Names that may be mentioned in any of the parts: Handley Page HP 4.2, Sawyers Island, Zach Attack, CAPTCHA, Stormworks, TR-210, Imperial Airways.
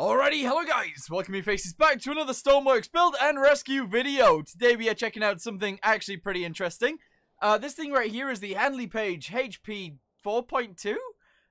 Alrighty, hello guys, welcome you faces back to another Stormworks build and rescue video. Today we are checking out something actually pretty interesting. This thing right here is the Handley Page HP 4.2,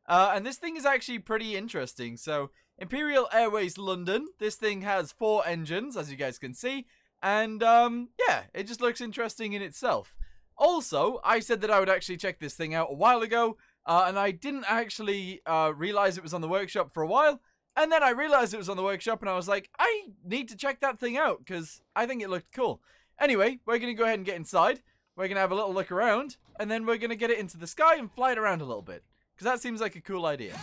and this thing is actually pretty interesting. So, Imperial Airways London, this thing has 4 engines, as you guys can see, and yeah, it just looks interesting in itself. Also, I said that I would actually check this thing out a while ago, and I didn't actually realize it was on the workshop for a while. And then I realized it was on the workshop and I was like, I need to check that thing out because I think it looked cool. Anyway, we're going to go ahead and get inside. We're going to have a little look around and then we're going to get it into the sky and fly it around a little bit because that seems like a cool idea.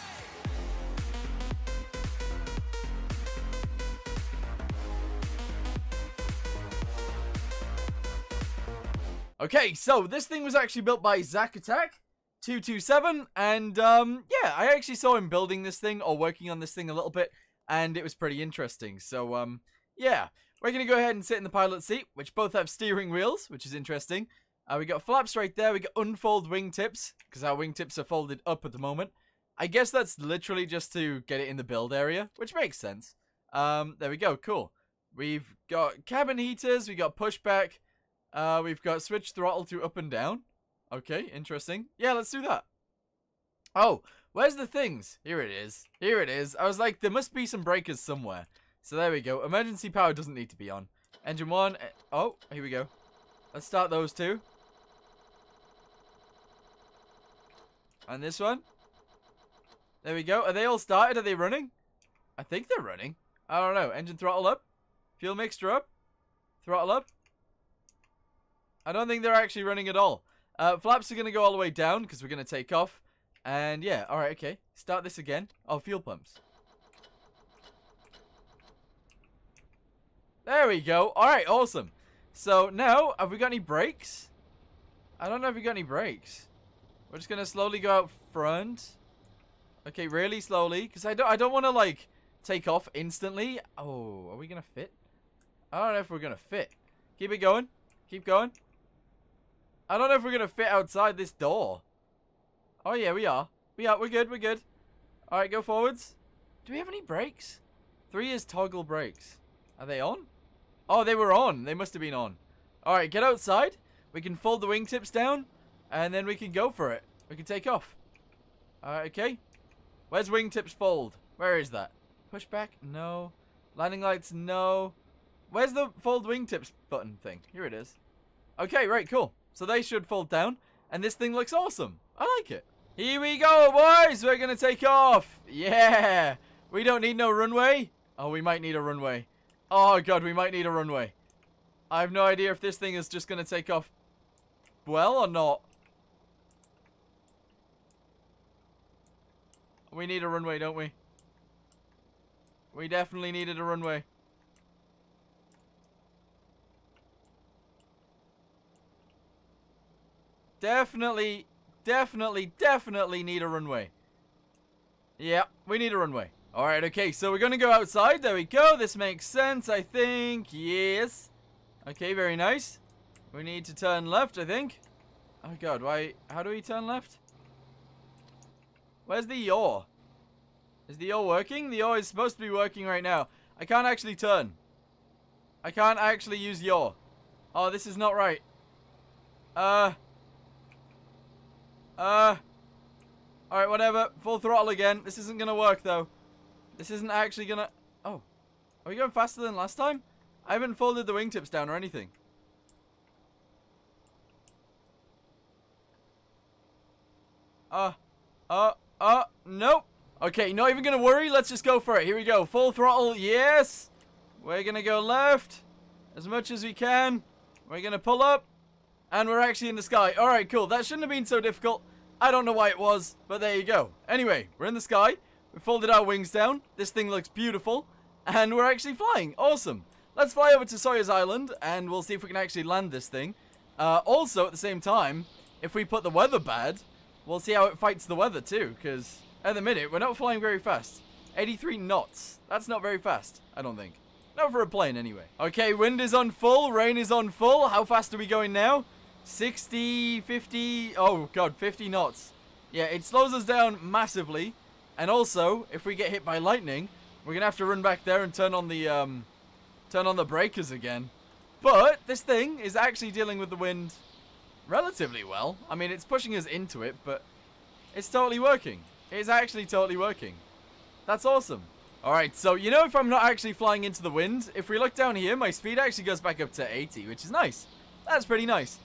Okay, so this thing was actually built by Zach Attack 227, and yeah, I actually saw him building this thing or working on this thing a little bit, and it was pretty interesting. So yeah, we're gonna go ahead and sit in the pilot seat, which both have steering wheels, which is interesting. We got flaps right there. We got unfold wingtips because our wingtips are folded up at the moment. I guess that's literally just to get it in the build area, which makes sense. There we go. Cool. We've got cabin heaters. We got pushback. We've got switch throttle to up and down. Okay, interesting. Yeah, let's do that. Oh, where's the things? Here it is. Here it is. I was like, there must be some breakers somewhere. So there we go. Emergency power doesn't need to be on. Engine 1. Oh, here we go. Let's start those two. And this one. There we go. Are they all started? Are they running? I think they're running. I don't know. Engine throttle up. Fuel mixture up. Throttle up. I don't think they're actually running at all. Flaps are going to go all the way down because we're going to take off. And yeah, alright, okay. Start this again. Oh, fuel pumps. There we go. Alright, awesome. So now, have we got any brakes? I don't know if we got any brakes. We're just going to slowly go out front. Okay, really slowly. Because I don't want to, like, take off instantly. Oh, are we going to fit? I don't know if we're going to fit. Keep it going. Keep going. I don't know if we're going to fit outside this door. Oh, yeah, we are. We are. We're good. We're good. All right, go forwards. Do we have any brakes? 3 is toggle brakes. Are they on? Oh, they were on. They must have been on. All right, get outside. We can fold the wingtips down, and then we can go for it. We can take off. All right, okay. Where's wingtips fold? Where is that? Push back? No. Landing lights? No. Where's the fold wingtips button thing? Here it is. Okay, right, cool. So they should fold down, and this thing looks awesome. I like it. Here we go, boys. We're going to take off. Yeah. We don't need no runway. Oh, we might need a runway. Oh, God, we might need a runway. I have no idea if this thing is just going to take off well or not. We need a runway, don't we? We definitely needed a runway. Definitely need a runway. Yeah, we need a runway. Alright, okay, so we're going to go outside. There we go. This makes sense, I think. Yes. Okay, very nice. We need to turn left, I think. Oh, God, why? How do we turn left? Where's the yaw? Is the yaw working? The yaw is supposed to be working right now. I can't actually turn. I can't actually use yaw. Oh, this is not right. Alright, whatever. Full throttle again. This isn't gonna work, though. This isn't actually gonna... Oh. Are we going faster than last time? I haven't folded the wingtips down or anything. Nope. Okay, not even gonna worry. Let's just go for it. Here we go. Full throttle. Yes! We're gonna go left as much as we can. We're gonna pull up. And we're actually in the sky. Alright, cool. That shouldn't have been so difficult. I don't know why it was, but there you go. Anyway, we're in the sky. We folded our wings down. This thing looks beautiful. And we're actually flying. Awesome. Let's fly over to Sawyers Island, and we'll see if we can actually land this thing. Also, at the same time, if we put the weather bad, we'll see how it fights the weather, too. Because, at the minute, we're not flying very fast. 83 knots. That's not very fast, I don't think. Not for a plane, anyway. Okay, wind is on full. Rain is on full. How fast are we going now? 60, 50, oh god, 50 knots. Yeah, it slows us down massively. And also, if we get hit by lightning, We're gonna have to run back there and turn on the breakers again. But this thing is actually dealing with the wind relatively well. I mean, it's pushing us into it, but it's totally working. It's actually totally working. That's awesome. Alright, so you know, if I'm not actually flying into the wind, if we look down here, my speed actually goes back up to 80, which is nice. That's pretty nice.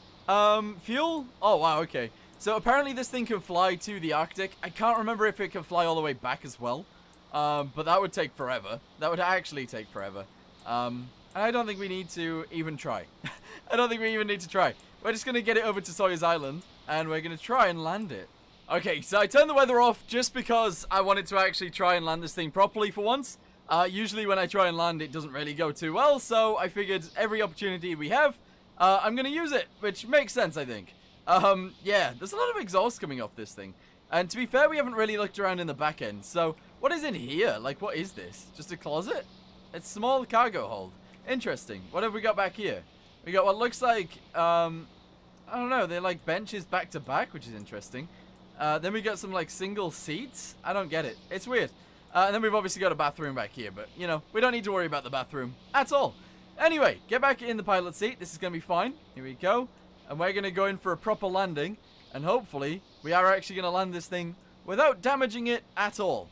Fuel? Oh, wow, okay. So apparently this thing can fly to the Arctic. I can't remember if it can fly all the way back as well. But that would take forever. That would actually take forever. And I don't think we need to even try. I don't think we even need to try. We're just going to get it over to Sawyers Island, and we're going to try and land it. Okay, so I turned the weather off just because I wanted to actually try and land this thing properly for once. Usually when I try and land, it doesn't really go too well, so I figured every opportunity we have, I'm going to use it, which makes sense, I think. Yeah, there's a lot of exhaust coming off this thing. And to be fair, we haven't really looked around in the back end, so what is in here? Like, what is this? Just a closet? It's a small cargo hold. Interesting. What have we got back here? We got what looks like, I don't know, they're like benches back to back, which is interesting. Then we got some, like, single seats. I don't get it. It's weird. And then we've obviously got a bathroom back here, but, you know, we don't need to worry about the bathroom at all. Anyway, get back in the pilot seat. This is going to be fine. Here we go. And we're going to go in for a proper landing. And hopefully, we are actually going to land this thing without damaging it at all.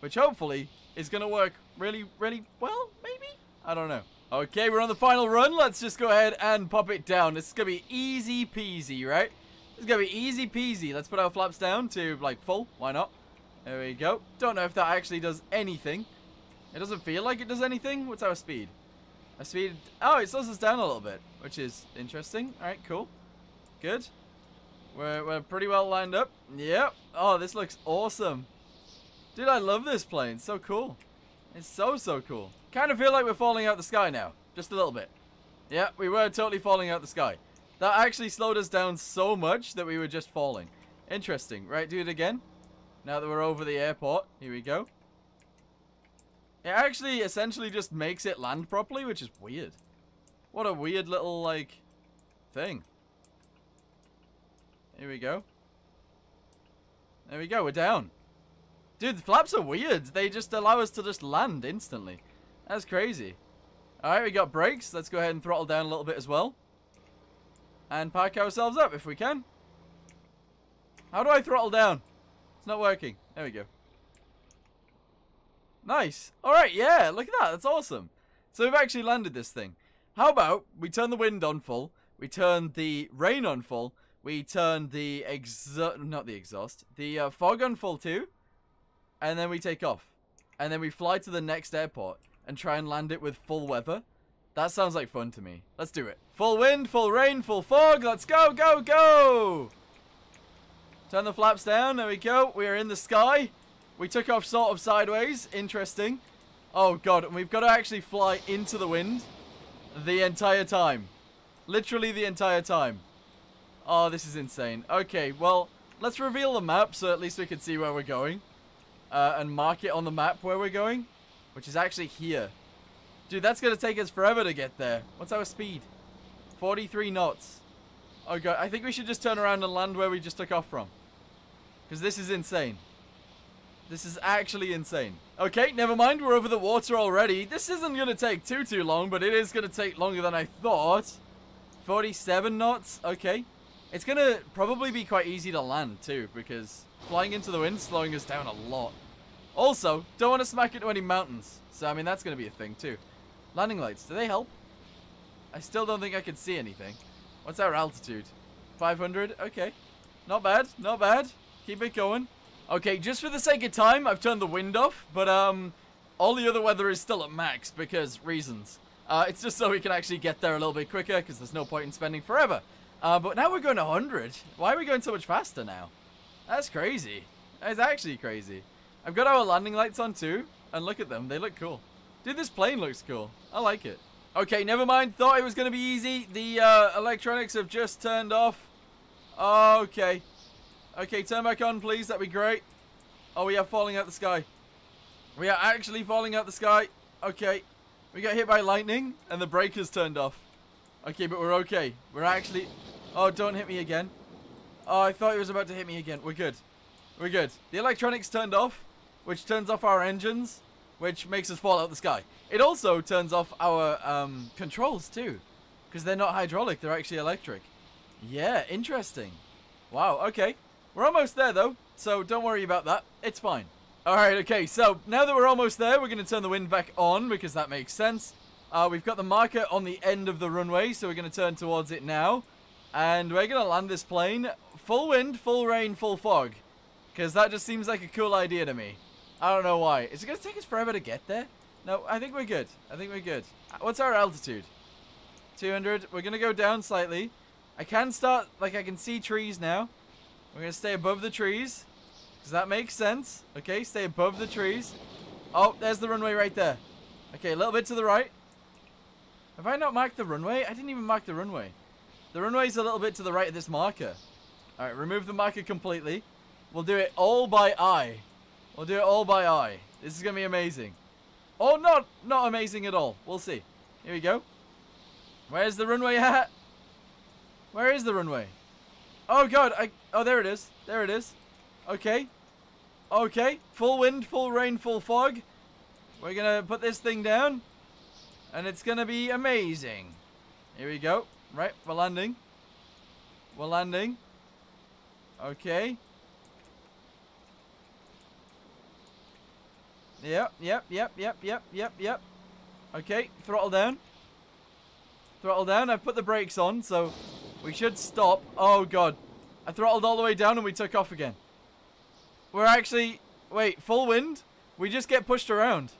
Which, hopefully, is going to work really, really well, maybe? I don't know. Okay, we're on the final run. Let's just go ahead and pop it down. This is going to be easy peasy, right? It's going to be easy peasy. Let's put our flaps down to, like, full. Why not? There we go. Don't know if that actually does anything. It doesn't feel like it does anything. What's our speed? Our speed... Oh, it slows us down a little bit, which is interesting. All right, cool. Good. We're pretty well lined up. Yep. Oh, this looks awesome. Dude, I love this plane. It's so cool. It's so, so cool. Kind of feel like we're falling out the sky now. Just a little bit. Yeah, we were totally falling out the sky. That actually slowed us down so much that we were just falling. Interesting. Right, do it again. Now that we're over the airport. Here we go. It actually essentially just makes it land properly, which is weird. What a weird little, like, thing. Here we go. There we go. We're down. Dude, the flaps are weird. They just allow us to just land instantly. That's crazy. Alright, we got brakes. Let's go ahead and throttle down a little bit as well. And park ourselves up if we can. How do I throttle down? It's not working. There we go. Nice. Alright, yeah, look at that. That's awesome. So we've actually landed this thing. How about we turn the wind on full, we turn the rain on full, we turn the fog on full too, and then we take off. And then we fly to the next airport and try and land it with full weather. That sounds like fun to me. Let's do it. Full wind, full rain, full fog. Let's go, go, go. Turn the flaps down. There we go. We're in the sky. We took off sort of sideways. Interesting. Oh, God. And we've got to actually fly into the wind the entire time. Literally the entire time. Oh, this is insane. Okay, well, let's reveal the map so at least we can see where we're going. And mark it on the map where we're going, which is actually here. Dude, that's going to take us forever to get there. What's our speed? 43 knots. Oh, God. I think we should just turn around and land where we just took off from. Because this is insane. This is actually insane. Okay, never mind. We're over the water already. This isn't going to take too long, but it is going to take longer than I thought. 47 knots. Okay. It's going to probably be quite easy to land, too, because flying into the wind is slowing us down a lot. Also, don't want to smack into any mountains. So, I mean, that's going to be a thing, too. Landing lights, do they help? I still don't think I can see anything. What's our altitude? 500? Okay. Not bad, not bad. Keep it going. Okay, just for the sake of time, I've turned the wind off, but all the other weather is still at max because reasons. It's just so we can actually get there a little bit quicker because there's no point in spending forever. But now we're going 100. Why are we going so much faster now? That's crazy. That's actually crazy. I've got our landing lights on too, and look at them. They look cool. Dude, this plane looks cool. I like it. Okay, never mind. Thought it was going to be easy. The electronics have just turned off. Okay. Okay, turn back on, please. That'd be great. Oh, we are falling out the sky. We are actually falling out the sky. Okay. We got hit by lightning, and the breakers turned off. Okay, but we're okay. We're actually... Oh, don't hit me again. Oh, I thought it was about to hit me again. We're good. We're good. The electronics turned off, which turns off our engines. which makes us fall out of the sky. It also turns off our controls too, because they're not hydraulic, they're actually electric. Yeah, interesting. Wow, okay. We're almost there though, so don't worry about that. It's fine. Alright, okay, so now that we're almost there, we're going to turn the wind back on, because that makes sense. We've got the marker on the end of the runway, so we're going to turn towards it now. And we're going to land this plane full wind, full rain, full fog. Because that just seems like a cool idea to me. I don't know why. Is it going to take us forever to get there? No, I think we're good. I think we're good. What's our altitude? 200. We're going to go down slightly. I can start, like, I can see trees now. We're going to stay above the trees. Does that make sense? Okay, stay above the trees. Oh, there's the runway right there. Okay, a little bit to the right. Have I not marked the runway? I didn't even mark the runway. The runway's a little bit to the right of this marker. Alright, remove the marker completely. We'll do it all by eye. We'll do it all by eye. This is going to be amazing. Or not amazing at all. We'll see. Here we go. Where's the runway at? Where is the runway? Oh, God. Oh, there it is. There it is. Okay. Okay. Full wind, full rain, full fog. We're going to put this thing down. And it's going to be amazing. Here we go. Right. We're landing. We're landing. Okay. Yep. Okay. Throttle down. Throttle down. I've put the brakes on, so we should stop. Oh, God. I throttled all the way down and we took off again. We're actually... Wait, full wind? We just get pushed around.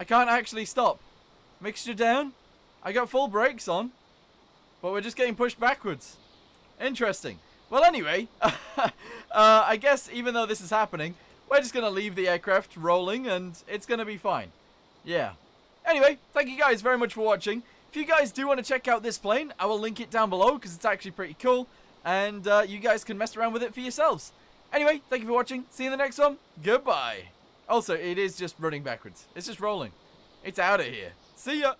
I can't actually stop. Mixture down. I got full brakes on. But we're just getting pushed backwards. Interesting. Well, anyway. I guess even though this is happening, we're just going to leave the aircraft rolling and it's going to be fine. Yeah. Anyway, thank you guys very much for watching. If you guys do want to check out this plane, I will link it down below because it's actually pretty cool. And you guys can mess around with it for yourselves. Anyway, thank you for watching. See you in the next one. Goodbye. Also, it is just running backwards. It's just rolling. It's out of here. See ya.